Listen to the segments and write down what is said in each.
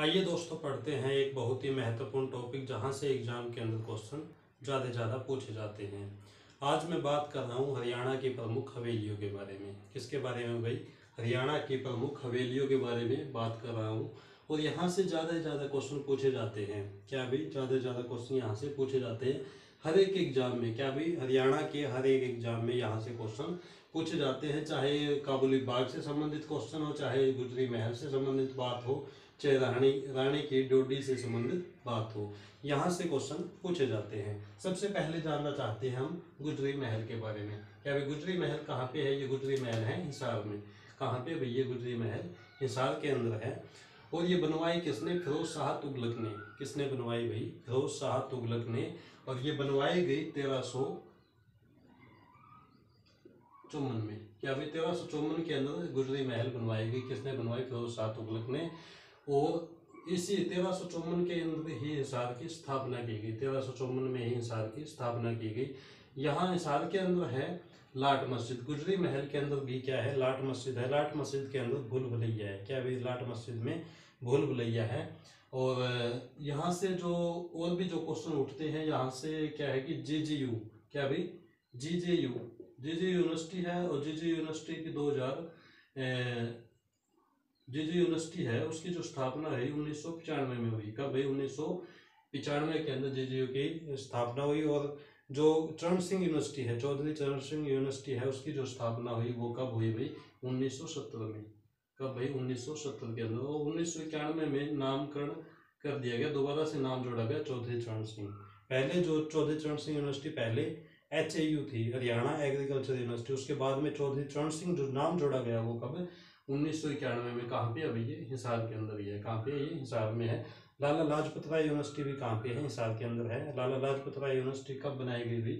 आइए दोस्तों पढ़ते हैं एक बहुत ही महत्वपूर्ण टॉपिक जहां से एग्जाम के अंदर क्वेश्चन ज़्यादा ज़्यादा पूछे जाते हैं। आज मैं बात कर रहा हूं हरियाणा की प्रमुख हवेलियों के बारे में। किसके बारे में भाई? हरियाणा की प्रमुख हवेलियों के बारे में बात कर रहा हूँ और यहाँ से ज़्यादा से ज़्यादा क्वेश्चन पूछे जाते हैं। क्या भाई? ज़्यादा से ज़्यादा क्वेश्चन यहाँ से पूछे जाते हैं हर एक एग्ज़ाम में। क्या भाई? हरियाणा के हर एक एग्ज़ाम में यहाँ से क्वेश्चन पूछे जाते हैं, चाहे काबुल बाग से संबंधित क्वेश्चन हो, चाहे गुजरी महल से संबंधित बात हो, चाहे रानी की डोडी से संबंधित बात हो, यहाँ से क्वेश्चन पूछे जाते हैं। सबसे पहले जानना चाहते हैं हम गुजरी महल के बारे में। क्या भाई गुजरी महल कहाँ पे है? ये गुजरी महल है हिसार में। कहाँ पे भाई? ये गुजरी महल हिसार के अंदर है। और ये बनवाई किसने? फिरोज शाह तुगलक ने। किसने बनवाई भाई? फिरोज शाह तुगलक ने। और ये बनवाई गई 1354 में। क्या भाई? 1354 के अंदर गुजरी महल बनवाई गई। किसने बनवाई? फिरोज शाह तुगलक ने। और इसी 1354 के अंदर ही हिसार की स्थापना की गई। 1354 में ही हिसार की स्थापना की गई। यहाँ हिसार के अंदर है लाट मस्जिद। गुजरी महल के अंदर भी क्या है? लाट मस्जिद है। लाट मस्जिद के अंदर भूल भुलैया है। क्या भाई? लाट मस्जिद में भूल भुलैया है। और यहाँ से जो और भी जो क्वेश्चन उठते हैं यहाँ से क्या है कि जेजेयू। क्या भाई? जेजेयू यूनिवर्सिटी है। और जेजेयू यूनिवर्सिटी की 2000 जी जी यूनिवर्सिटी है, उसकी जो स्थापना है 1995 में हुई। कब भाई? 1995 के अंदर जेजेयू की स्थापना हुई। और जो चरण सिंह यूनिवर्सिटी है, चौधरी चरण सिंह यूनिवर्सिटी है, उसकी जो स्थापना हुई वो कब हुई भाई? 1917 में। कब भाई? 1917 के अंदर। और 1991 में नामकरण कर दिया गया, दोबारा से नाम जोड़ा गया चौधरी चरण सिंह। पहले जो चौधरी चरण सिंह यूनिवर्सिटी पहले HAU थी, हरियाणा एग्रीकल्चर यूनिवर्सिटी। उसके बाद में चौधरी चरण सिंह जो नाम जोड़ा गया वो कब? 1991 में। कहाँ पे? अभी ये हिसार के अंदर ही है। कहाँ पे? ये हिसार में है। लाला लाजपत राय यूनिवर्सिटी भी कहाँ पे है? हिसार के अंदर है। लाला लाजपत राय यूनिवर्सिटी कब बनाई गई भाई?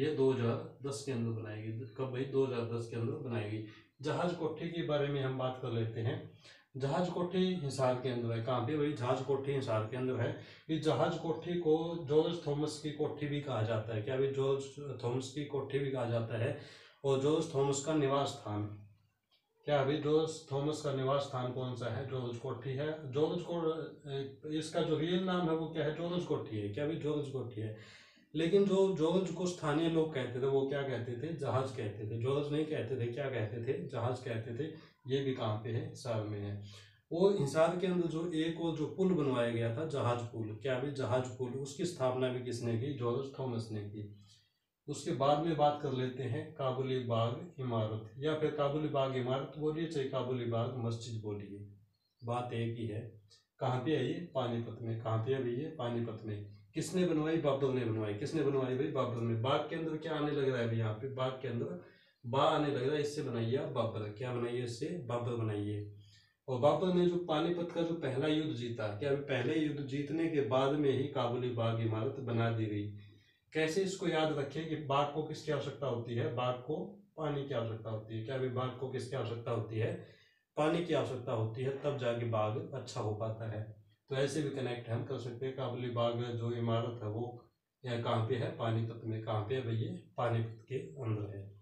ये 2010 के अंदर बनाई गई। कब भाई? 2010 के अंदर बनाई गई। जहाज कोठी के बारे में हम बात कर लेते हैं। जहाज कोठी हिसार के अंदर है। कहाँ पे भाई? जहाज कोठी हिसार के अंदर है। इस जहाज कोठी को जॉर्ज थॉमस की कोठी भी कहा जाता है। क्या भाई? जॉर्ज थॉमस की कोठी भी कहा जाता है। और जॉर्ज थॉमस का निवास स्थान। क्या अभी जॉर्ज थॉमस का निवास स्थान कौन सा है? जॉर्ज कोठी है। जॉर्ज को इसका जो रियल नाम है वो क्या है? जॉर्ज कोठी है। क्या अभी जॉर्ज कोठी है? लेकिन जो जॉर्ज को स्थानीय लोग कहते थे वो क्या कहते थे? जहाज कहते थे। जॉर्ज नहीं कहते थे, क्या कहते थे? जहाज कहते थे। ये भी कहाँ पे है? हिसार में है। और हिसार के अंदर जो एक और जो पुल बनवाया गया था, जहाज पुल। क्या अभी जहाज पुल? उसकी स्थापना भी किसने की? जॉर्ज थॉमस ने की। उसके बाद में बात कर लेते हैं काबुल बाग इमारत या फिर काबुल बाग इमारत बोलिए चाहे काबुल बाग मस्जिद बोलिए, बात एक ही है। कहाँ पे है ये? पानीपत में। कहाँ पे है ये? पानीपत में। किसने बनवाई? बाबर ने बनवाई। किसने बनवाई भाई? बाबर ने। बाग के अंदर क्या आने लग रहा है भाई? यहाँ पे बाग के अंदर बा आने लग रहा है, इससे बनाइए आप बाबर। क्या बनाइए? इससे बाबर बनाइए। और बाबर ने जो पानीपत का जो पहला युद्ध जीता, क्या पहले युद्ध जीतने के बाद में ही काबुल बाग इमारत बना दी गई। कैसे इसको याद रखें कि बाघ को किसकी आवश्यकता होती है? बाघ को पानी की आवश्यकता होती है। क्या भी? बाघ को किसकी आवश्यकता होती है? पानी की आवश्यकता होती है, तब जाके बाघ अच्छा हो पाता है। तो ऐसे भी कनेक्ट हम कर सकते हैं। काबुली बाग जो इमारत है वो यहाँ कहाँ पे है? पानीपत में। कहाँ पे है भैया? पानीपत के अंदर है।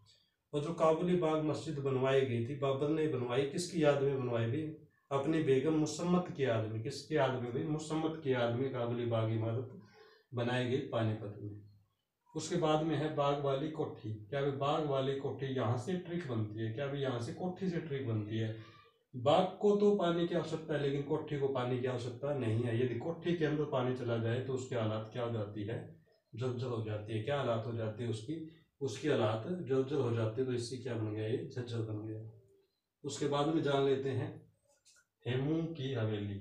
और जो काबुली बाग मस्जिद बनवाई गई थी, बाबर ने बनवाई। किसकी याद में बनवाई भी? अपनी बेगम मुसम्मत की याद में। किसकी याद में भी? मुसम्मत की याद में काबुली बाग इमारत बनाई गई पानीपत में। उसके बाद में है बाग वाली कोठी। क्या भाई? बाग वाली कोठी, यहाँ से ट्रिक बनती है। क्या भाई? यहाँ से कोठी से ट्रिक बनती है। बाग को तो पानी की आवश्यकता है लेकिन कोठी को पानी की आवश्यकता नहीं है। यदि कोठी के अंदर पानी चला जाए तो उसकी हालात क्या हो जाती है? जर्जर हो जाती है। क्या हालात हो जाती है उसकी हालात जर्जर हो जाती है। तो इससे क्या बन गया? ये झज्जर बन गया। उसके बाद में जान लेते हैं हेमू की हवेली।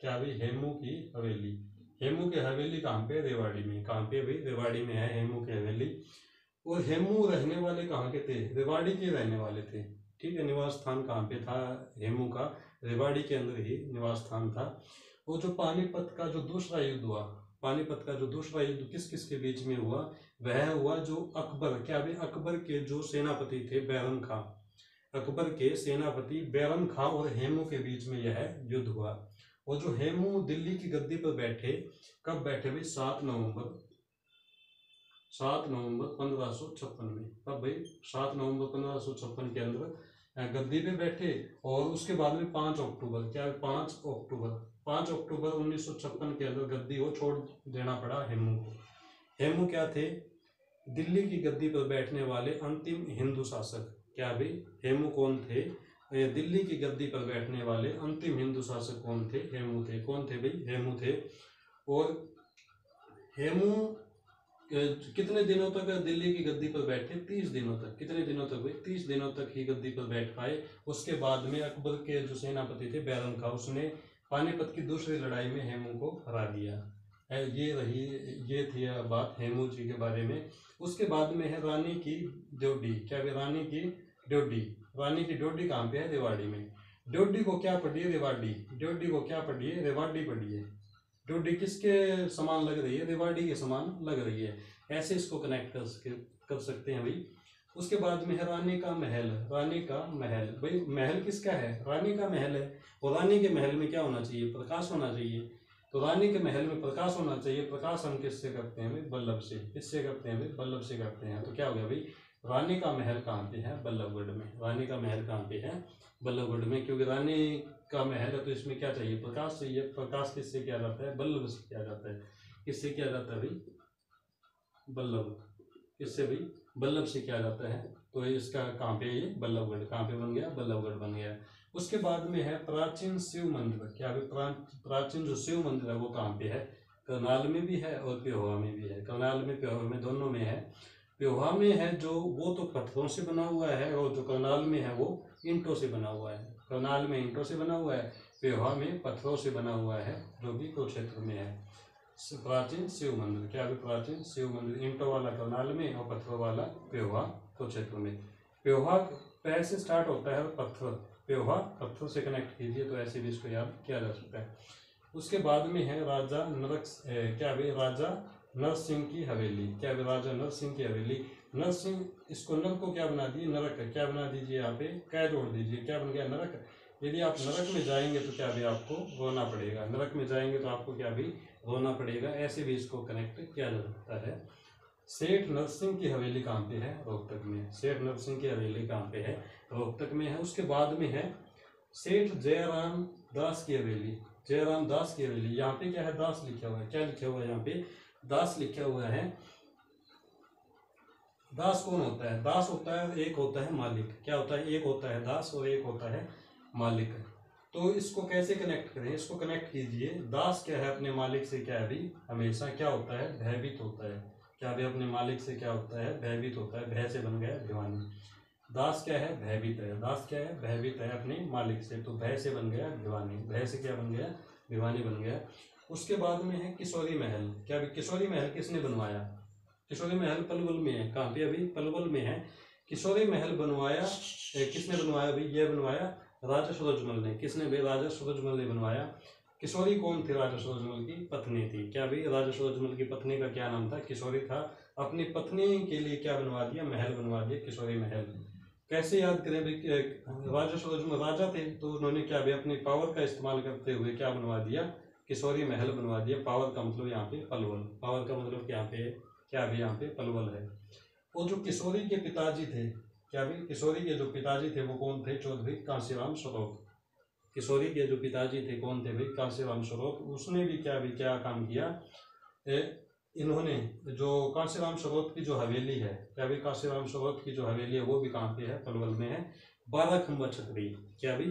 क्या भाई? हेमू की हवेली। हेमू की हवेली कहाँ पे? रेवाड़ी में। कहाँ पे भाई? रेवाड़ी में है हेमू की हवेली। और हेमू रहने वाले कहाँ के थे? रेवाड़ी के रहने वाले थे। ठीक है। निवास स्थान कहाँ पे था हेमू का? रेवाड़ी के अंदर ही निवास स्थान था। वो जो पानीपत का जो दूसरा युद्ध हुआ, पानीपत का जो दूसरा युद्ध किस किस के बीच में हुआ? वह हुआ जो अकबर, क्या भाई? अकबर के जो सेनापति थे बैरम खां, अकबर के सेनापति बैरम खां और हेमू के बीच में यह युद्ध हुआ। और जो हेमू दिल्ली की गद्दी पर बैठे, कब बैठे भाई? 7 नवंबर 1556 में। कब भाई? 7 नवंबर 1556 के अंदर गद्दी पे बैठे। और उसके बाद में 5 अक्टूबर, क्या 5 अक्टूबर 5 अक्टूबर 1956 के अंदर गद्दी को छोड़ देना पड़ा हेमू को। हेमू क्या थे? दिल्ली की गद्दी पर बैठने वाले अंतिम हिंदू शासक। क्या भी हेमू कौन थे? दिल्ली की गद्दी पर बैठने वाले अंतिम हिंदू शासक कौन थे? हेमू थे। कौन थे भाई? हेमू थे। और हेमू कितने दिनों तक दिल्ली की गद्दी पर बैठे? 30 दिनों तक। कितने दिनों तक भाई? 30 दिनों तक ही गद्दी पर बैठ पाए। उसके बाद में अकबर के जो सेनापति थे बैरम खां, उसने पानीपत की दूसरी लड़ाई में हेमू को हरा दिया। ये थी बात हेमू जी के बारे में। उसके बाद में है रानी की ड्योडी। क्या है? रानी की ड्योडी। रानी की ड्योडी कहाँ पे है? रेवाड़ी में। ड्योडी को क्या पढ़िए? रेवाड़ी। ड्योडी को क्या पढ़िए? रेवाड़ी पढ़िए। ड्योडी किसके समान लग रही है? रेवाड़ी के समान लग रही है। ऐसे इसको कनेक्ट कर सकते हैं भाई। उसके बाद में है रानी का महल। रानी का महल भाई, महल किसका है? रानी का महल है। और रानी के महल में क्या होना चाहिए? प्रकाश होना चाहिए। तो रानी के महल में प्रकाश होना चाहिए। प्रकाश हम किससे करते हैं? बल्लभ से। किससे करते हैं? बल्लभ से करते हैं। तो क्या हो गया भाई? रानी का महल कहाँ पे है? बल्लभगढ़ में। रानी का महल कहाँ पे है? बल्लभगढ़ में। क्योंकि रानी का महल है तो इसमें क्या चाहिए? प्रकाश चाहिए। प्रकाश किससे किया जाता है? बल्लभ से किया जाता है। किससे किया जाता है भाई? बल्लभ। किससे भाई? बल्लभ से किया जाता है। तो इसका कहाँ पे? ये बल्लभगढ़। कहाँ पे बन गया? बल्लभगढ़ बन गया। उसके बाद में है प्राचीन शिव मंदिर। क्या है? प्राचीन जो शिव मंदिर है वो कहाँ पे है? करनाल में भी है और पिहोवा में भी है। करनाल में, पिहोवा में, दोनों में है। पिहोवा में है जो वो तो पत्थरों से बना हुआ है, और जो करनाल में है वो ईंटों से बना हुआ है। करनाल में ईंटों से बना हुआ है, पिहोवा में पत्थरों से बना हुआ है, जो भी कुरुक्षेत्र में है। प्राचीन शिव मंदिर। क्या है? प्राचीन शिव मंदिर। ईंटों वाला करनाल में और पत्थरों वाला पिहोवा कुरुक्षेत्र में। पिहोवा पह से स्टार्ट होता है और पत्थर, पिहोवा पत्थर से कनेक्ट कीजिए तो ऐसे भी इसको याद किया जा सकता है। उसके बाद में है राजा राजा नरसिंह की हवेली। क्या है? राजा नरसिंह की हवेली। नरसिंह, इसको नर को क्या बना दिए? नरक। क्या बना दीजिए? यहाँ पे कै जोड़ दीजिए। क्या बन गया? नरक। यदि आप नरक में जाएंगे तो क्या भी आपको रोना पड़ेगा। नरक में जाएंगे तो आपको क्या भी रोना पड़ेगा। ऐसे भी इसको कनेक्ट किया जा सकता है। सेठ नरसिंह की हवेली कहाँ पे है? रोहतक में। सेठ नरसिंह की हवेली कहाँ पे है? रोहतक में है। उसके बाद में है सेठ जयराम दास की हवेली। जयराम दास की हवेली, यहाँ पे क्या है? दास लिखा हुआ है। क्या लिखा हुआ है यहाँ पे? दास लिखा हुआ है। दास कौन होता है? दास होता है, एक होता है मालिक। क्या होता है? एक होता है दास और एक होता है मालिक। तो इसको कैसे कनेक्ट करें? इसको कनेक्ट कीजिए। दास क्या है? अपने मालिक से क्या भी हमेशा क्या होता है? भयभीत होता है। क्या भी अपने मालिक से क्या होता है? भयभीत होता है। भय से बन गया भिवानी। दास क्या है? भयभीत है। दास क्या है? भयभीत है अपने मालिक से। तो भय से बन गया भिवानी। भय से क्या बन गया? भिवानी बन गया। उसके बाद में है किशोरी महल। क्या भी किशोरी महल किसने बनवाया? किशोरी महल पलवल में है। कहाँ पे? अभी पलवल में है। किशोरी महल बनवाया किसने? बनवाया भाई, यह बनवाया राजा सूरजमल ने। किसने भी? राजा सूरजमल ने बनवाया। किशोरी कौन थी? राजा सूरजमल की पत्नी थी। क्या भी? राजा सूरजमल की पत्नी का क्या नाम था? किशोरी था। अपनी पत्नी के लिए क्या बनवा दिया? महल बनवा दिया, किशोरी महल। कैसे याद करें भाई? राजा सूरजमल राजा थे, तो उन्होंने क्या भी अपनी पावर का इस्तेमाल करते हुए क्या बनवा दिया? किशोरी महल बनवा दिया। पावर का मतलब यहाँ पे पलवल। पावर का मतलब यहाँ पे क्या भी? यहाँ पे पलवल है। और जो किशोरी के पिताजी थे, क्या भी? किशोरी के जो पिताजी थे वो कौन थे? चौधरी काशीराम स्वरोत। किशोरी के जो पिताजी थे कौन थे भाई? काशीराम स्वरोत। उसने भी क्या काम किया? इन्होंने जो काशीराम स्वरोत की जो हवेली है, क्या भी? काशीराम स्वरोत की जो हवेली है वो भी कहाँ पे है? पलवल में है। 12 खंबा छतरी। क्या भी?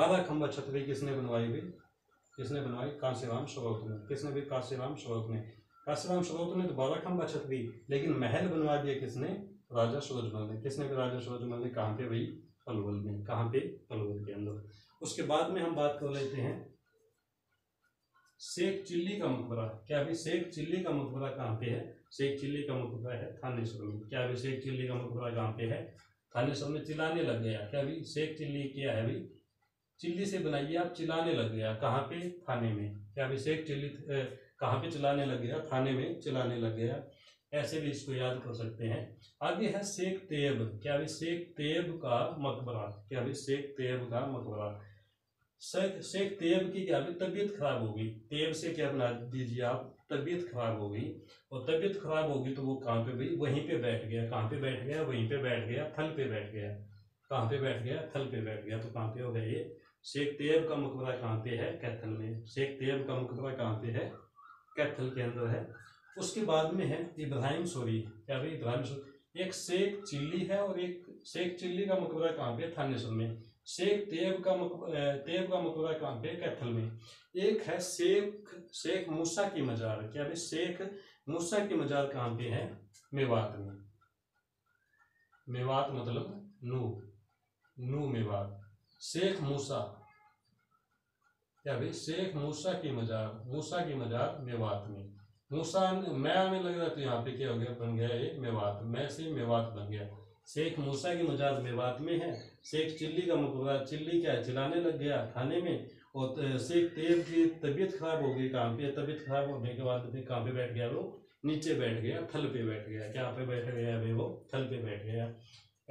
12 खंबा छतरी किसने बनवाई भाई? किसने बनवाई? काशीराम स्वरोत ने। किसने भी? काशीराम स्वरोत ने। काशीराम स्वरोत ने तो 12 खंबा छतरी, लेकिन महल बनवा दिया किसने? राजा सूरजमल ने। किसने भी? राजा सूरजमल ने। कहाँ पे भाई? पलवल में। कहाँ पे? पलवल के अंदर। उसके बाद में हम बात कर लेते हैं शेख चिल्ली का मकबरा। क्या भी? शेख चिल्ली का मकबरा कहाँ पे है? शेख चिल्ली का मकबरा है थानेश्वर में। क्या भी? शेख चिल्ली का मकबरा कहाँ पे है? थानेश्वर में। चिल्लाने लग गया। क्या भी? शेख चिल्ली क्या है भाई? चिल्ली से बनाइए आप, चिल्लाने लग गया। कहाँ पे? थाने में। क्या भी? शेख चिल्ली कहाँ पे चिल्लाने लग गया? थाने में चिल्लाने लग गया। ऐसे भी इसको याद कर सकते हैं। आगे है शेख तेब। क्या भी? शेख तेब का मकबरा। क्या भी? शेख तेब का मकबरा। शेख तेब की क्या भी? तबीयत खराब हो गई। तेब से क्या बना दीजिए आप? तबीयत खराब हो गई। और तबीयत खराब होगी तो वो कहाँ पे भाई? वहीं पे बैठ गया। कहाँ पे बैठ गया? वहीं पे बैठ गया। थल पे बैठ गया। कहाँ पे बैठ गया? थल पे बैठ गया। तो कहाँ पे हो गया ये? शेख तेब का मकबरा कहाँ पे है? कैथल में। शेख तेब का मकबरा कहाँ पे है? कैथल के अंदर है। उसके बाद में है इब्राहिम सूरी। क्या भाई? इब्राहिम सूरी। एक शेख चिल्ली है और एक शेख चिल्ली का मकबरा कहाँ पे? थानेश्वर में। शेख तेब का मकबरा कहाँ पे? कैथल में। एक है शेख मूसा की मजार। क्या भाई? शेख मूसा की मजार कहाँ पे है? मेवात में। मेवात मतलब नू मेवात। शेख मूसा, क्या भाई? शेख मूसा की मजार मेवात में। मूसा मैं लग रहा, तो यहाँ पे क्या हो गया? बन गया ये मेवात। मैं से मेवात बन गया। शेख मूसा की मजार मेवात में है। शेख चिल्ली का मकबरा, चिल्ली क्या है? चिल्लाने लग गया थाने में। और शेख तेब की तबीयत खराब हो गई। कहाँ पे? तबीयत खराब होने के बाद फिर कहाँ पे बैठ गया वो? नीचे बैठ गया, थल पे बैठ गया। क्या पे बैठ गया भाई? वो थल पे बैठ गया।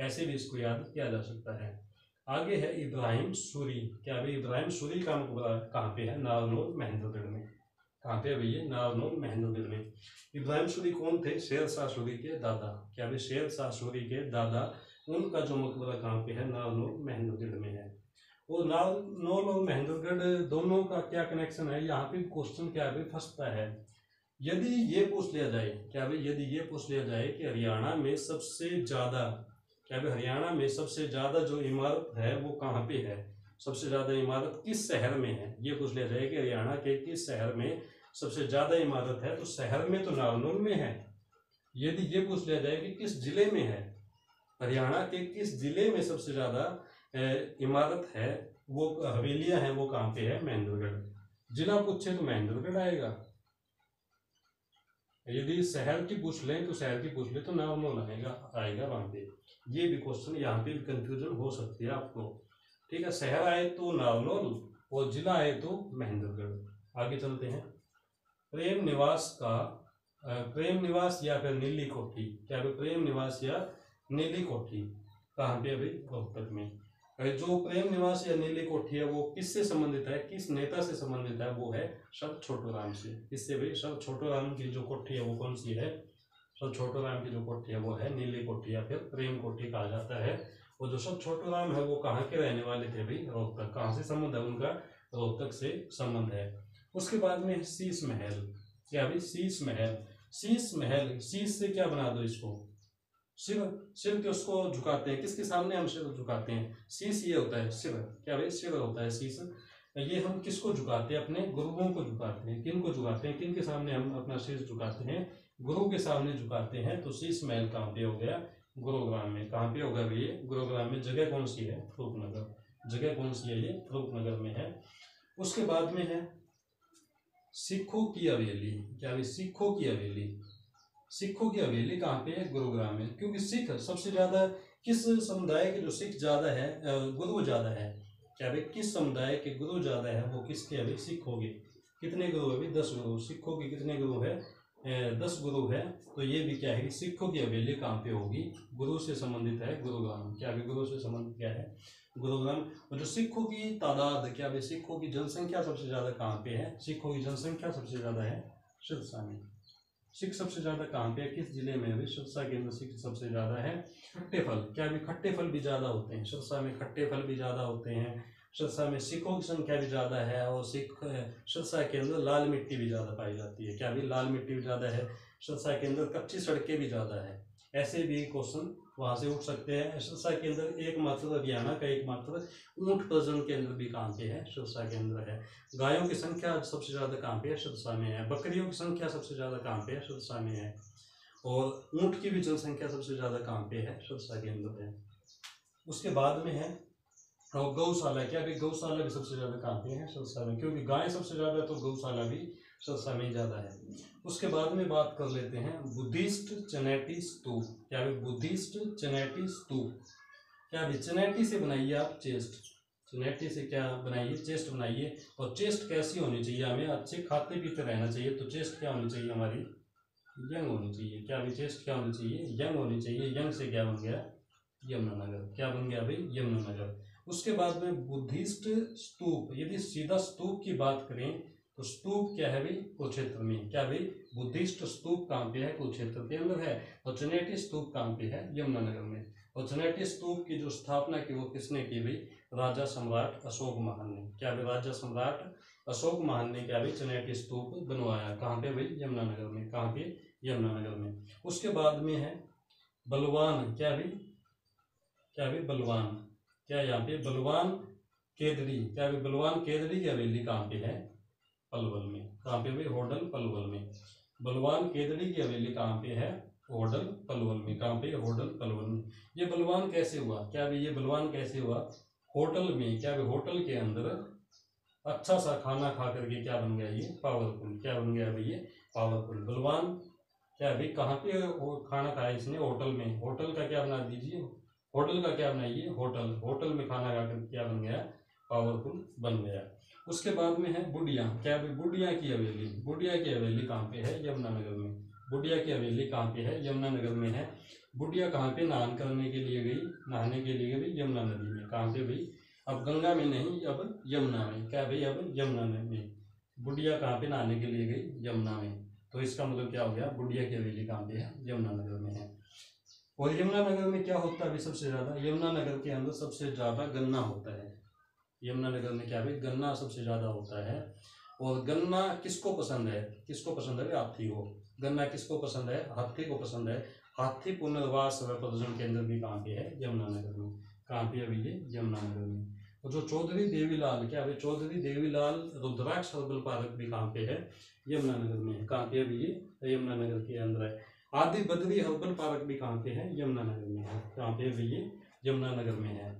ऐसे भी इसको याद किया जा सकता है। आगे है इब्राहिम सूरी। क्या भाई? इब्राहिम सूरी का मकबरा कहाँ पे है? नारनौल महेंद्रगढ़ में। कहाँ पे है भैया? नारनौल महेंद्रगढ़ में। इब्राहिम सूरी कौन थे? शेरशाह सूरी के दादा। क्या भाई? शेरशाह सूरी के दादा। उनका जो मकबरा कहाँ पे है? नारनौल महेंद्रगढ़ में है। और नारनौल और महेंद्रगढ़ दोनों का क्या कनेक्शन है? यहाँ पे क्वेश्चन क्या भाई फंसता है। यदि ये पूछ लिया जाए, क्या भाई? यदि ये पूछ लिया जाए कि हरियाणा में सबसे ज़्यादा, क्या भाई? हरियाणा में सबसे ज़्यादा जो इमारत है वो कहाँ पे है? सबसे ज़्यादा इमारत किस शहर में है? ये पूछ लिया जाए कि हरियाणा के किस शहर में सबसे ज़्यादा इमारत है, तो शहर में तो नारनौल में है। यदि ये पूछ लिया जाए कि किस जिले में है, हरियाणा के किस जिले में सबसे ज़्यादा इमारत है, वो हवेलियाँ हैं, वो कहाँ पे है? महेंद्रगढ़। जिला पूछे तो महेंद्रगढ़ आएगा। यदि शहर की पूछ लें तो नारनौल आएगा वहाँ पे। ये भी क्वेश्चन, यहाँ पे भी कंफ्यूजन हो सकती है आपको। ठीक है, शहर आए तो नारनौल और जिला आए तो महेंद्रगढ़। आगे चलते हैं। प्रेम निवास का प्रेम निवास या फिर नीली कोठी। क्या भाई? प्रेम निवास या नीली कोठी कहाँ पे? अभी रोहतक में। जो प्रेम निवास या नीली कोठी है वो किससे संबंधित है? किस नेता से संबंधित है? वो है सब छोटू राम से। किससे भाई? सब छोटू राम की जो कोठी है वो कौन सी है? सब छोटू राम की जो कोठी है वो है नीली कोठी या फिर प्रेम कोठी कहा जाता है। और जो सब छोटू राम है वो कहाँ के रहने वाले थे भाई? रोहतक। कहाँ से संबंध है उनका? रोहतक से संबंध है। उसके बाद में शीश महल। क्या भाई? शीश महल। शीश महल, शीश से क्या बना दो इसको? शिव। शिव के उसको झुकाते हैं। किसके सामने हम सिर झुकाते हैं? शीश ये होता है शिव। क्या भाई? शिव होता है शीश। ये हम किसको झुकाते हैं? अपने गुरुओं को झुकाते हैं। किनको झुकाते हैं? किनके सामने हम अपना शीश झुकाते हैं? गुरु के सामने झुकाते हैं। तो शीश महल कहाँ पे हो गया? गुरुग्राम में। कहाँ पे होगा ये? गुरुग्राम में। जगह कौन सी है? फरूखनगर। जगह कौन सी है? ये फरूखनगर में है। उसके बाद में है सिखों की हवेली। क्या भाई? सिखों की हवेली। सिखों की हवेली कहाँ पे है? गुरुग्राम में। क्योंकि सिख सबसे ज़्यादा किस समुदाय के जो सिख ज़्यादा है, गुरु ज़्यादा है। क्या भाई? किस समुदाय के गुरु ज़्यादा है वो किसके अभी? सिख हो गए। कितने गुरु है? 10 गुरु। सिखों के कितने गुरु है? 10 गुरु है। तो ये भी क्या है कि सिखों की हवेली कहाँ पे होगी? गुरु से संबंधित है गुरुग्राम। क्या भाई? गुरु से संबंधित क्या है? गुरुग्राम। और जो सिखों की तादाद, क्या भाई? सिखों की जनसंख्या सबसे ज़्यादा कहाँ पे है? सिखों की जनसंख्या सबसे ज़्यादा है सिरसा में। सिख सबसे ज़्यादा कहाँ पे है? किस जिले में? अभी सिरसा के अंदर सिख सबसे ज़्यादा है। खट्टे फल, क्या भी? खट्टे फल भी ज़्यादा होते हैं सिरसा में। खट्टे फल भी ज़्यादा होते हैं सिरसा में। सिखों की संख्या भी ज़्यादा है। और सिख सिरसा के अंदर लाल मिट्टी भी ज़्यादा पाई जाती है। क्या भी? लाल मिट्टी भी ज़्यादा है सिरसा के अंदर। कच्ची सड़कें भी ज़्यादा है। ऐसे भी क्वेश्चन वहाँ से उठ सकते हैं। सिरसा के अंदर एकमात्र हरियाणा का एकमात्र ऊँट प्रजनन के अंदर भी कहाँ पे है? सिरसा के अंदर है। गायों की संख्या सबसे ज़्यादा कहाँ पे है? सिरसा में है। बकरियों की संख्या सबसे ज़्यादा कहाँ पे है? सिरसा में है। और ऊँट की भी जनसंख्या सबसे ज़्यादा कहाँ पे है? सिरसा के अंदर है। उसके बाद में है और गौशाला। क्या भी? गौशाला भी सबसे ज़्यादा कहाँ पे है? सिरसा में। क्योंकि गाय सबसे ज़्यादा है तो गौशाला भी सिरसा में ज़्यादा है। उसके बाद में बात कर लेते हैं बुद्धिस्ट चनेटी स्तूप। क्या भी? बुद्धिस्ट चनेटी स्तूप। क्या भी? चनेटी से बनाइए आप चेस्ट। चनेटी से क्या बनाइए? चेस्ट बनाइए। और चेस्ट कैसी होनी चाहिए? हमें अच्छे खाते पीते रहना चाहिए। तो चेस्ट क्या होनी चाहिए? हमारी यंग होनी चाहिए। क्या भी? चेस्ट क्या होनी चाहिए? यंग होनी चाहिए। यंग से क्या बन गया? यमुनानगर। क्या बन गया भाई? यमुनानगर। उसके बाद में बुद्धिस्ट स्तूप। यदि सीधा स्तूप की बात करें तो स्तूप क्या है भाई? कुरुक्षेत्र में। क्या भाई? बुद्धिस्ट स्तूप कहाँ पे है? कुरुक्षेत्र के अंदर है। और चनेटी स्तूप कहाँ पे है? यमुनानगर में। और जनेटी स्तूप की जो स्थापना की वो किसने की भाई? राजा सम्राट अशोक महान ने। क्या भाई? राजा सम्राट अशोक महान ने क्या भाई? जनेटी स्तूप बनवाया। कहाँ पे भाई? यमुनानगर में। कहाँ पे? यमुनानगर में। उसके बाद में है बलवान। क्या भाई? क्या भाई? बलवान। क्या यहाँ पे? बलवान केदरी। क्या भाई? बलवान केदरी की हवेली कहाँ पे है? पलवल में। कहाँ पे भाई? होडल पलवल में। बलवान केदरी की हवेली कहाँ पे है? होडल पलवल में। कहाँ पे? होडल पलवल में। ये बलवान कैसे हुआ? क्या भाई? ये बलवान कैसे हुआ? होटल में। क्या भाई? होटल के अंदर अच्छा सा खाना खा करके क्या बन गया? ये पावरफुल। क्या बन गया भाई? ये पावरफुल बलवान। क्या भाई? कहाँ पे खाना खाया इसने? होटल में। होटल का क्या बना दीजिए? होटल का क्या बनाइए? होटल। होटल में खाना खा करके क्या बन गया? पावरफुल बन गया। उसके बाद में है बुढ़िया। क्या भाई? बुढ़िया की हवेली। बुढ़िया की हवेली कहाँ पे है? यमुनानगर में। बुढ़िया की हवेली कहाँ पे है? यमुनानगर में है। बुढ़िया कहाँ पे? स्नान करने के लिए गई, नहाने के लिए गई यमुना नदी में। कहाँ पे भाई? अब गंगा में नहीं, अब यमुना में। क्या भाई? अब यमुना में। बुढ़िया कहाँ पे नहाने के लिए गई? यमुना में। तो इसका मतलब क्या हो गया? बुढ़िया की हवेली कहाँ पे है? यमुनानगर में है। और यमुनानगर में क्या होता है भाई सबसे ज़्यादा? यमुनानगर के अंदर सबसे ज़्यादा गन्ना होता है। यमुनानगर में क्या भाई? गन्ना सबसे ज़्यादा होता है। और गन्ना किसको पसंद है? किसको पसंद है? हाथी को। गन्ना किसको पसंद है? हाथी को पसंद है। हाथी पुनर्वास व प्रदर्शन केंद्र भी कहाँ पे है? यमुनानगर में। कहाँ पे अभी? ये यमुनानगर में। और जो चौधरी देवीलाल, क्या भाई? चौधरी देवीलाल रुद्राक्ष हर्बल पार्क भी कहाँ पे है? यमुनानगर में। कहाँ पे अभी? ये यमुनानगर के अंदर है। आदि बद्री हर्बल पार्क भी कहाँ पे है? यमुनानगर में है। कहाँ पे अभी? ये यमुनानगर में है।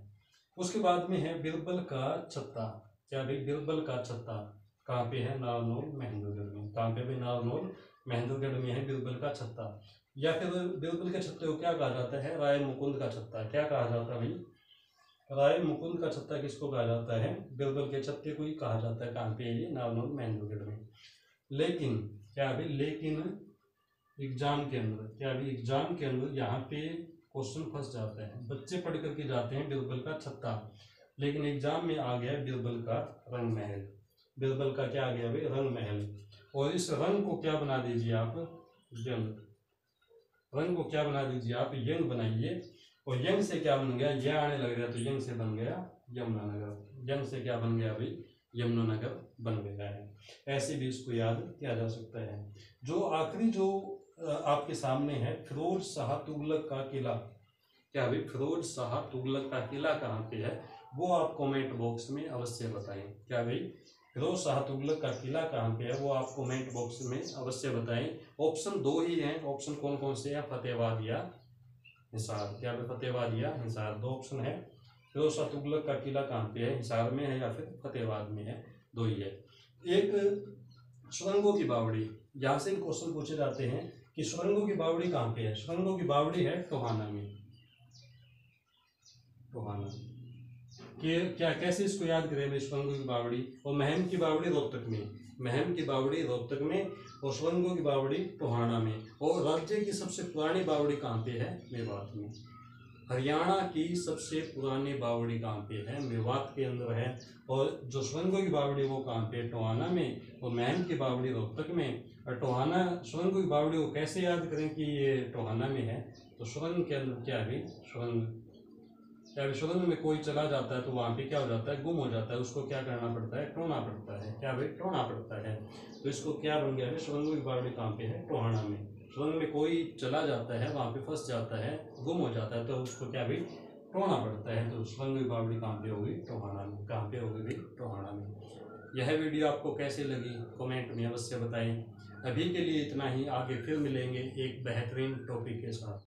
उसके बाद में है बिरबल का छत्ता। क्या भाई? बिरबल का छत्ता कहाँ पे है? नारनौल महेंद्रगढ़ में। कहाँ पे भी? नारनौल महेंद्रगढ़ में है बिरबल का छत्ता। या फिर बिरबल के छत्ते को क्या कहा जाता है? राय मुकुंद का छत्ता। क्या कहा जाता है भाई? राय मुकुंद का छत्ता किसको कहा जाता है? बिरबल के छत्ते को ही कहा जाता है। कहाँ पे है ये? नारनौल महेंद्रगढ़ में। लेकिन क्या भाई? लेकिन एग्जाम के अंदर, क्या भाई? एग्जाम के अंदर यहाँ पे क्वेश्चन फंस जाता है। बच्चे पढ़ करके जाते हैं बिरबल का छत्ता, लेकिन एग्जाम में आ गया बिरबल का रंग महल। बिरबल का क्या आ गया भाई? रंग महल। और इस रंग को क्या बना दीजिए आप? यंग। रंग को क्या बना दीजिए आप? यंग बनाइए। और यंग से क्या बन गया? यह आने लग गया तो यंग से बन गया यमुनानगर। यंग से क्या बन गया भाई? यमुनानगर बन गया है। ऐसे भी इसको याद किया जा सकता है। जो आखिरी जो आपके सामने है फिरोज शाह तुगलक का किला। क्या भाई? फिरोज शाह तुगलक का किला कहाँ पे है? वो आप कॉमेंट बॉक्स में अवश्य बताएं। क्या भाई? फिरोज शाह तुगलक का किला कहाँ पे है? वो आप कमेंट बॉक्स में अवश्य बताएं। ऑप्शन दो ही हैं। ऑप्शन कौन कौन से हैं? फतेहाबाद या हिसार। क्या भाई? फतेहाबाद या हिसार, दो ऑप्शन है। फिरोज शाह तुगलक का किला कहाँ पे है? हिसार में है या फिर फतेहाबाद में है, दो ही है। एक सुरंगों की बावड़ी, यहाँ से क्वेश्चन पूछे जाते हैं कि सुरंगों की बावड़ी कहाँ पे है? सुरंगों की बावड़ी है टोहाना में। टोहाना कि क्या कैसे इसको याद करें भाई? सुरंगों की बावड़ी। और महम की बावड़ी रोहतक में। महम की बावड़ी रोहतक में और सुरंगों की बावड़ी टोहाना में। और राज्य की सबसे पुरानी बावड़ी कहाँ पे है? मेवात में। हरियाणा की सबसे पुरानी बावड़ी कहाँ पे है? मेवात के अंदर है। और जो सुरंगों की बावड़ी वो कहाँ पे? टोहाना में। और महम की बावड़ी रोहतक में। और टोहाना सुरंगों की बावड़ी को कैसे याद करें कि ये टोहाना में है? तो सुरंग के अंदर क्या है? सुरंग क्या? सुरंग में कोई चला जाता है तो वहाँ पे क्या हो जाता है? गुम हो जाता है। उसको क्या करना पड़ता है? टोना पड़ता है। क्या भाई? टोना पड़ता है। तो इसको क्या बन गया? सुरंगों की बावड़ी कहाँ पे है? टोहाना में। सुरंग में कोई चला जाता है, वहाँ पे फंस जाता है, गुम हो जाता है, तो उसको क्या भाई? टोना पड़ता है। तो सुरंगों की बावड़ी कहाँ पे होगी? टोहाना में। कहाँ पे होगी भाई? टोहाना में। यह वीडियो आपको कैसे लगी कॉमेंट में अवश्य बताएँ। अभी के लिए इतना ही। आगे फिर मिलेंगे एक बेहतरीन टॉपिक के साथ।